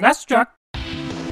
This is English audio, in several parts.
That's Chuck.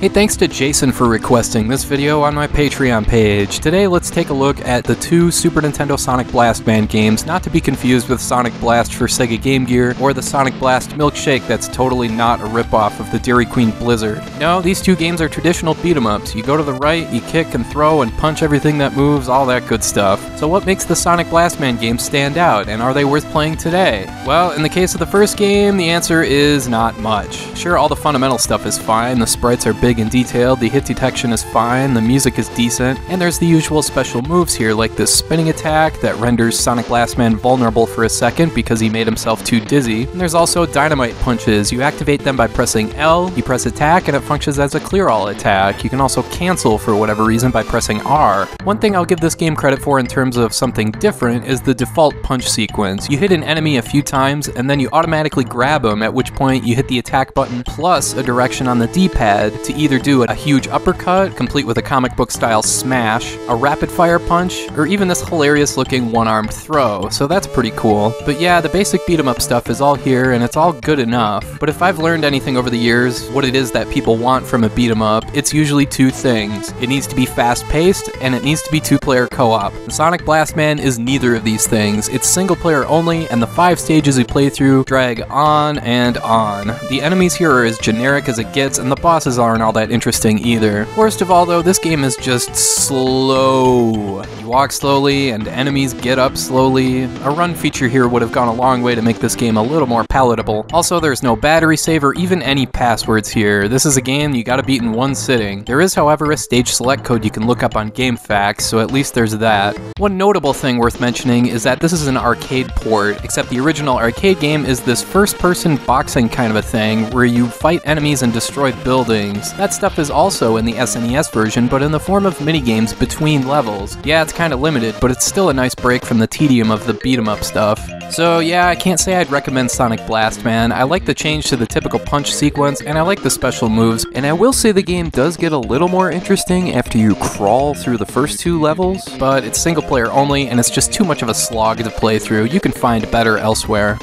Hey, thanks to Jason for requesting this video on my Patreon page. Today, let's take a look at the two Super Nintendo Sonic Blast Man games, not to be confused with Sonic Blast for Sega Game Gear or the Sonic Blast Milkshake that's totally not a ripoff of the Dairy Queen Blizzard. No, these two games are traditional beat-em-ups. You go to the right, you kick and throw and punch everything that moves, all that good stuff. So what makes the Sonic Blast Man games stand out, and are they worth playing today? Well, in the case of the first game, the answer is not much. Sure, all the fundamental stuff is fine, the sprites are big and detailed, the hit detection is fine, the music is decent, and there's the usual special moves here like this spinning attack that renders Sonic Blast Man vulnerable for a second because he made himself too dizzy, and there's also dynamite punches. You activate them by pressing L, you press attack, and it functions as a clear all attack. You can also cancel for whatever reason by pressing R. One thing I'll give this game credit for in terms of something different is the default punch sequence. You hit an enemy a few times and then you automatically grab him, at which point you hit the attack button plus a direction on the D-pad to either do a huge uppercut, complete with a comic book style smash, a rapid fire punch, or even this hilarious looking one-armed throw, so that's pretty cool. But yeah, the basic beat-em-up stuff is all here and it's all good enough, but if I've learned anything over the years, what it is that people want from a beat-em-up, it's usually two things. It needs to be fast-paced, and it needs to be two-player co-op. Sonic Blast Man is neither of these things. It's single-player only, and the 5 stages you play through drag on and on. The enemies here are as generic as it gets, and the bosses aren't all that interesting either. Worst of all though, this game is just slow. You walk slowly and enemies get up slowly. A run feature here would have gone a long way to make this game a little more palatable. Also, there's no battery save or even any passwords here. This is a game you gotta beat in one sitting. There is, however, a stage select code you can look up on GameFAQs, so at least there's that. One notable thing worth mentioning is that this is an arcade port, except the original arcade game is this first-person boxing kind of a thing where you fight enemies and destroy buildings. That stuff is also in the SNES version, but in the form of minigames between levels. Yeah, it's kind of limited, but it's still a nice break from the tedium of the beat-em-up stuff. So yeah, I can't say I'd recommend Sonic Blast Man. I like the change to the typical punch sequence, and I like the special moves, and I will say the game does get a little more interesting after you crawl through the first 2 levels, but it's single player only, and it's just too much of a slog to play through. You can find better elsewhere.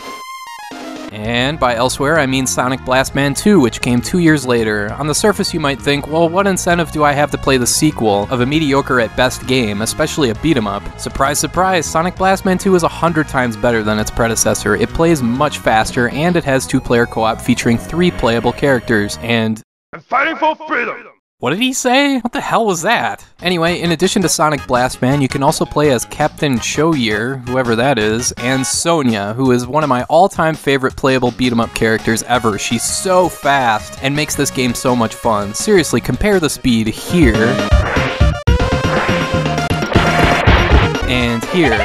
And by elsewhere, I mean Sonic Blast Man 2, which came 2 years later. On the surface, you might think, well, what incentive do I have to play the sequel of a mediocre at best game, especially a beat-em-up? Surprise, surprise, Sonic Blast Man 2 is 100 times better than its predecessor. It plays much faster, and it has 2-player co-op featuring 3 playable characters, and... I'm fighting for freedom! What did he say? What the hell was that? Anyway, in addition to Sonic Blast Man, you can also play as Captain Choyer, whoever that is, and Sonya, who is one of my all-time favorite playable beat-em-up characters ever. She's so fast and makes this game so much fun. Seriously, compare the speed here and here.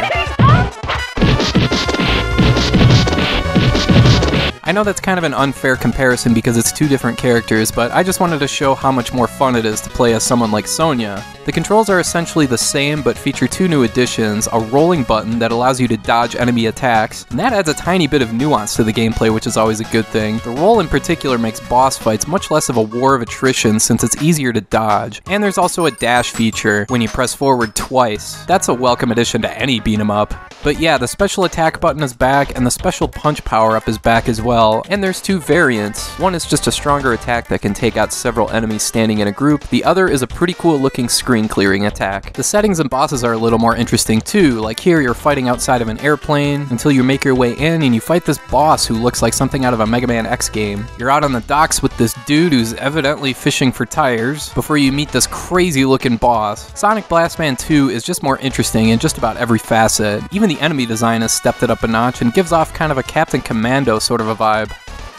I know that's kind of an unfair comparison because it's 2 different characters, but I just wanted to show how much more fun it is to play as someone like Sonya. The controls are essentially the same, but feature 2 new additions, a rolling button that allows you to dodge enemy attacks, and that adds a tiny bit of nuance to the gameplay, which is always a good thing. The roll in particular makes boss fights much less of a war of attrition since it's easier to dodge, and there's also a dash feature when you press forward twice. That's a welcome addition to any beat-em-up. But yeah, the special attack button is back, and the special punch power-up is back as well. And there's 2 variants. One is just a stronger attack that can take out several enemies standing in a group. The other is a pretty cool looking screen clearing attack. The settings and bosses are a little more interesting too. Like here, you're fighting outside of an airplane until you make your way in and you fight this boss who looks like something out of a Mega Man X game. You're out on the docks with this dude who's evidently fishing for tires before you meet this crazy looking boss. Sonic Blast Man 2 is just more interesting in just about every facet. Even the enemy design has stepped it up a notch and gives off kind of a Captain Commando sort of a vibe.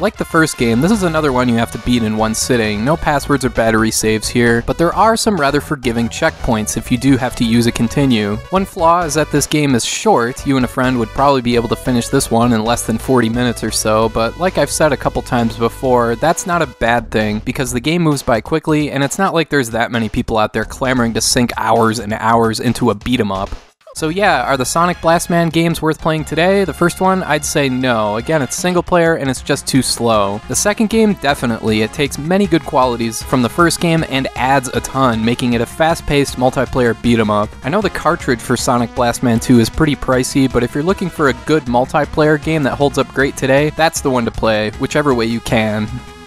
Like the first game, this is another one you have to beat in one sitting. No passwords or battery saves here, but there are some rather forgiving checkpoints if you do have to use a continue. One flaw is that this game is short. You and a friend would probably be able to finish this one in less than 40 minutes or so, but like I've said a couple times before, that's not a bad thing, because the game moves by quickly, and it's not like there's that many people out there clamoring to sink hours and hours into a beat-em-up. So yeah, are the Sonic Blast Man games worth playing today? The first one, I'd say no. Again, it's single player and it's just too slow. The second game, definitely. It takes many good qualities from the first game and adds a ton, making it a fast-paced multiplayer beat-em-up. I know the cartridge for Sonic Blast Man 2 is pretty pricey, but if you're looking for a good multiplayer game that holds up great today, that's the one to play, whichever way you can.